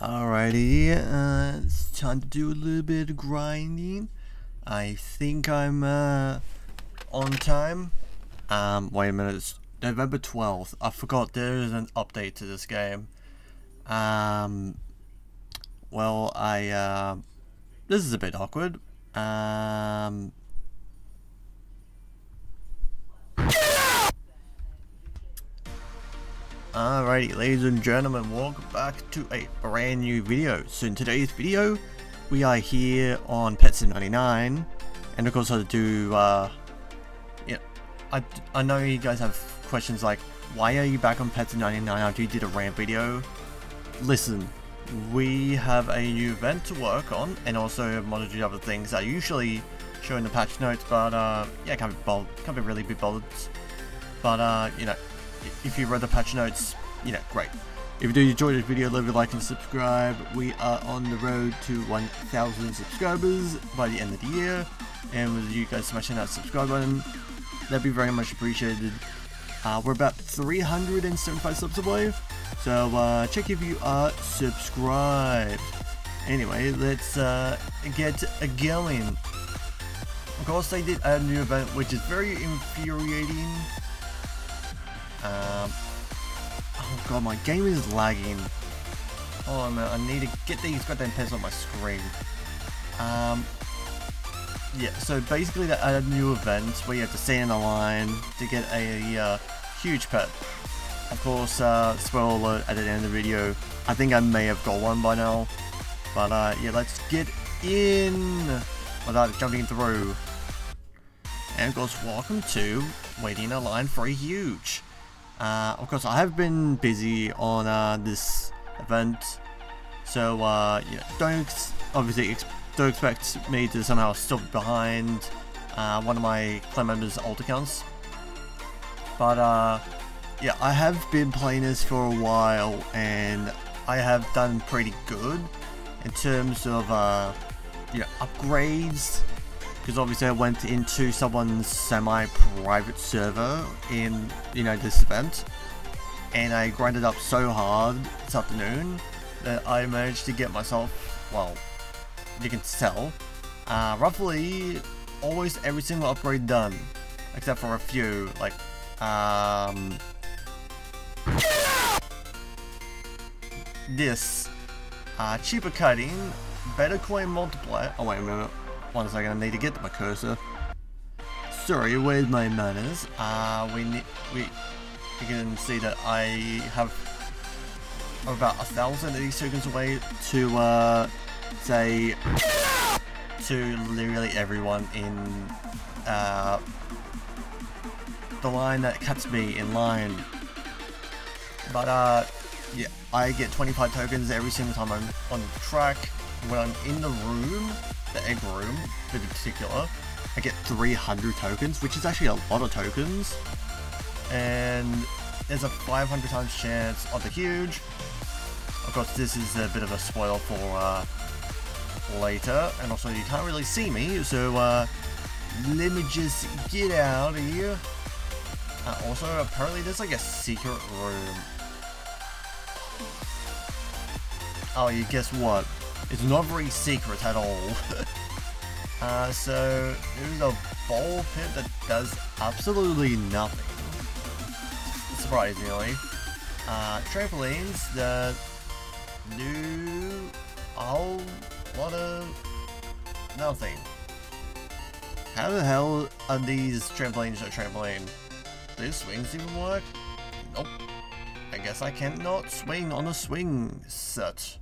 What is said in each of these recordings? Alrighty, it's time to do a little bit of grinding. I think I'm on time. Wait a minute, it's November 12th. I forgot there is an update to this game. Well, this is a bit awkward. Alrighty, ladies and gentlemen, welcome back to a brand new video. So in today's video, we are here on Pet Sim 99, and of course I do, yeah, I know you guys have questions like, why are you back on Pet Sim 99 after you did a rant video? Listen, we have a new event to work on, and also monitor other things that I usually show in the patch notes, but yeah, can't really be bothered, but you know, if you read the patch notes, you know, great. If you do enjoy this video, leave a like and subscribe. We are on the road to 1,000 subscribers by the end of the year, and with you guys smashing that subscribe button, that'd be very much appreciated. We're about 375 subs away, so check if you are subscribed. Anyway, let's get going. Of course, they did add a new event, which is very infuriating. Oh god, my game is lagging. Oh man, I need to get these goddamn pets on my screen. Yeah, so basically they added new events where you have to stand in a line to get a huge pet. Of course, spoiler alert, at the end of the video, I think I may have got one by now. But yeah, let's get in without jumping through. And of course, welcome to waiting in a line for a huge. Of course, I have been busy on this event, so yeah, don't expect me to somehow still behind one of my clan members' alt accounts. But yeah, I have been playing this for a while, and I have done pretty good in terms of yeah, upgrades. Because obviously I went into someone's semi-private server in, you know, this event, and I grinded up so hard this afternoon that I managed to get myself, well, you can tell, roughly almost every single upgrade done, except for a few, like, this, cheaper cutting, better coin multiplier, oh wait a minute. One second, I need to get my cursor. Sorry, where's my manners? You can see that I have about 1,000 of these tokens away to say to literally everyone in the line that cuts me in line. But yeah, I get 25 tokens every single time I'm on track. When I'm in the room, the egg room in particular, I get 300 tokens, which is actually a lot of tokens, and there's a 500 times chance of the huge. Of course, this is a bit of a spoil for later, and also you can't really see me, so let me just get out of here. Also, apparently there's like a secret room. Oh, you guess what? It's not very secret at all. So there's a ball pit that does absolutely nothing, surprisingly. Trampolines, the new whole lot of nothing. How the hell are these trampolines a trampoline? Do these swings even work? Nope. I guess I cannot swing on a swing set.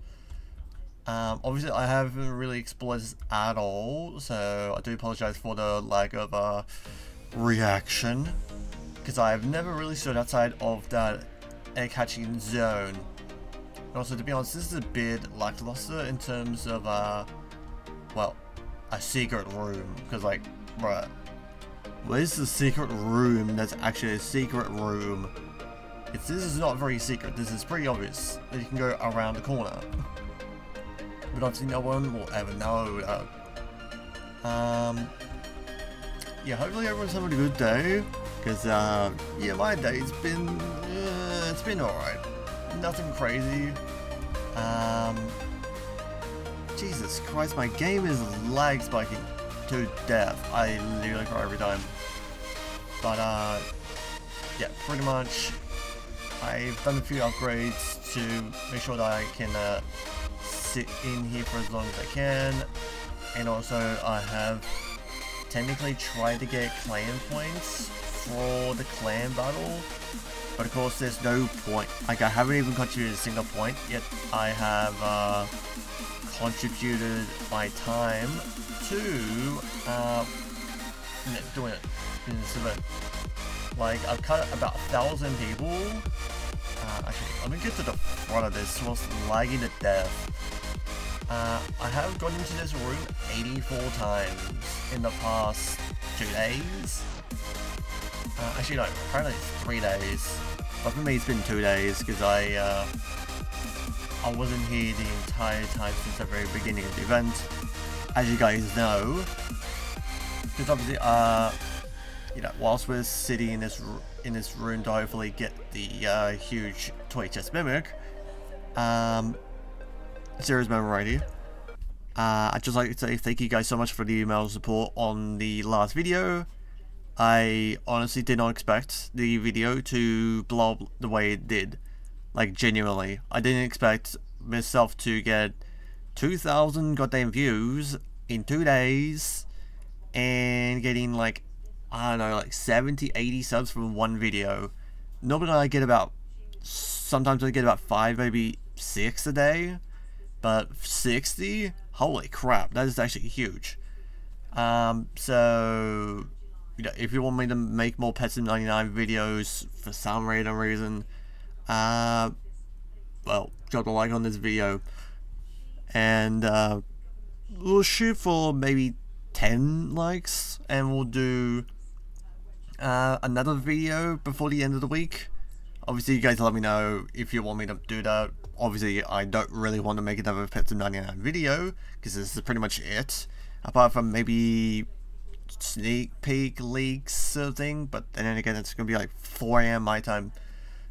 Obviously I haven't really explored this at all, so I do apologize for the lack of reaction, because I've never really stood outside of that egg hatching zone. And also, to be honest, this is a bit lackluster in terms of well, a secret room, because like, bruh, where's the secret room that's actually a secret room? This is not very secret. This is pretty obvious that you can go around the corner. But obviously no one will ever know that. Yeah, hopefully everyone's having a good day, because yeah, my day's been it's been alright, nothing crazy. Jesus Christ, my game is lag spiking to death. I literally cry every time. But yeah, pretty much I've done a few upgrades to make sure that I can sit in here for as long as I can, and also I have technically tried to get clan points for the clan battle, but of course there's no point. Like, I haven't even contributed a single point yet. I have contributed my time to doing it in this event. Like, I've cut about 1,000 people. Okay, let me get to the front of this. It's lagging to death. I have gotten into this room 84 times in the past 2 days. Actually, no, apparently it's 3 days. But for me, it's been 2 days because I wasn't here the entire time since the very beginning of the event, as you guys know. Because obviously, you know, whilst we're sitting in this room to hopefully get the huge toy chest mimic, Zero's Mem right here. I'd just like to say thank you guys so much for the email support on the last video. I honestly did not expect the video to blow up the way it did. Like, genuinely, I didn't expect myself to get 2,000 goddamn views in 2 days and getting like, I don't know, like 70, 80 subs from one video. Normally I get about, sometimes I get about 5, maybe 6 a day, but 60? Holy crap, that is actually huge. So, you know, if you want me to make more Pet Sim 99 videos for some random reason, well, drop a like on this video, and we'll shoot for maybe 10 likes, and we'll do another video before the end of the week. Obviously, you guys let me know if you want me to do that. Obviously, I don't really want to make another Pet Sim 99 video because this is pretty much it, apart from maybe sneak peek leaks sort of thing. But then again, it's gonna be like 4 AM my time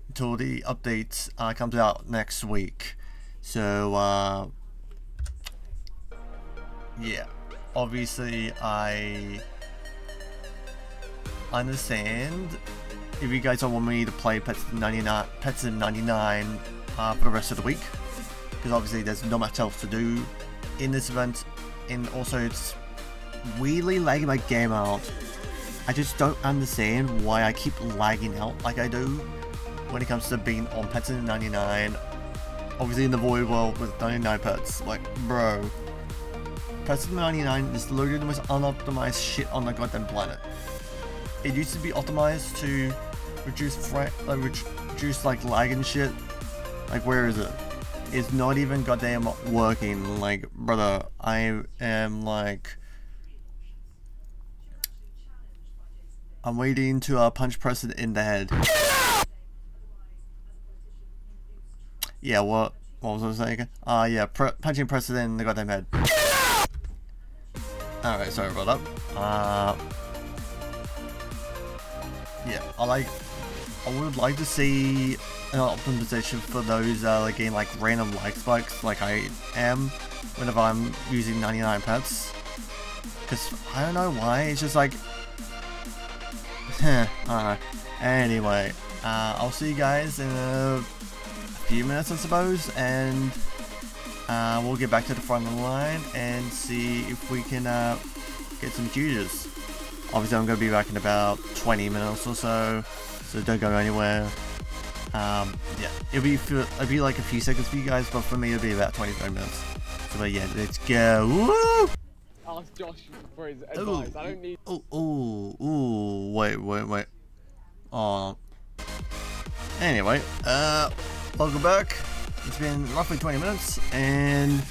until the update comes out next week. So yeah, obviously I understand if you guys don't want me to play Pet Sim 99 for the rest of the week, because obviously there's not much else to do in this event, and also it's weirdly lagging my game out. I just don't understand why I keep lagging out like I do when it comes to being on Pet Sim 99. Obviously in the void world with 99 pets, like, bro, Pet Sim 99 is literally the most unoptimized shit on the goddamn planet. It used to be optimized to reduce like lag and shit. Like, where is it? It's not even goddamn working. Like, brother, I am like, I'm waiting to punch Preston in the head. Yeah, what was I saying? Yeah, punching Preston in the goddamn head. Alright, sorry about that. Yeah, I would like to see an optimization for those again, like random lag spikes, like I am whenever I'm using 99 pets. Because I don't know why, it's just like, I don't know. Anyway, I'll see you guys in a few minutes, I suppose, and we'll get back to the front of the line and see if we can get some juices. Obviously, I'm going to be back in about 20 minutes or so, so don't go anywhere. Yeah, it'll be like a few seconds for you guys, but for me, it'll be about 25 minutes. So yeah, let's go. Woo! Ask Josh for his advice. I don't need. Oh, wait. Anyway, welcome back. It's been roughly 20 minutes, and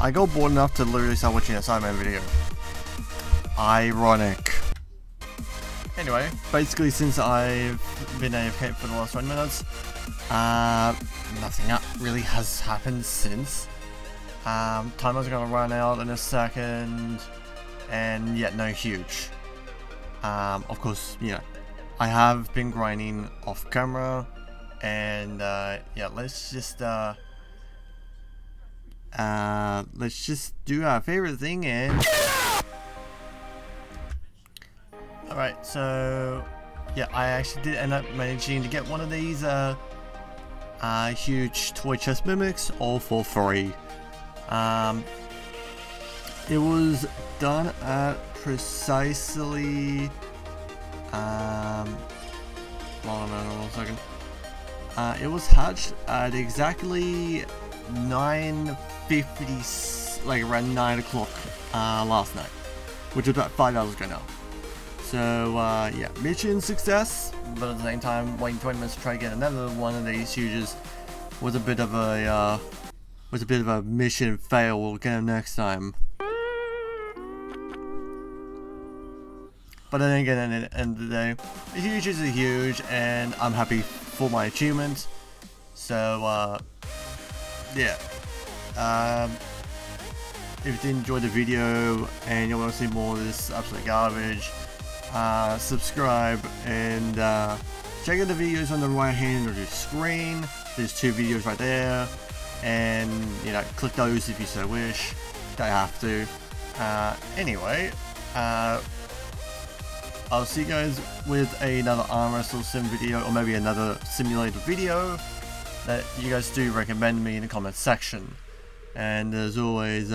I got bored enough to literally start watching a Sidemen video. Ironic. Anyway, basically, since I've been AFK for the last 1 minute, nothing really has happened since. Timer's gonna run out in a second, and yet no huge. Of course, you know, I have been grinding off camera, and yeah, let's just Let's just do our favorite thing and... Alright, so... yeah, I actually did end up managing to get one of these huge toy chest mimics all for free. It was done at precisely... hold on one second. It was hatched at exactly 9:50, like around 9 o'clock last night, which was about 5 hours ago now. So yeah, mission success, but at the same time waiting 20 minutes to try to get another one of these huges was a bit of a mission fail. We'll get them next time. But then again, at the end of the day, a huge is a huge, and I'm happy for my achievement. So yeah, if you enjoyed the video and you want to see more of this absolute garbage, subscribe and check out the videos on the right hand of your screen. There's 2 videos right there, and you know, click those if you so wish. Don't have to. Anyway, I'll see you guys with another arm wrestle sim video, or maybe another simulator video that you guys do recommend me in the comment section. And as always,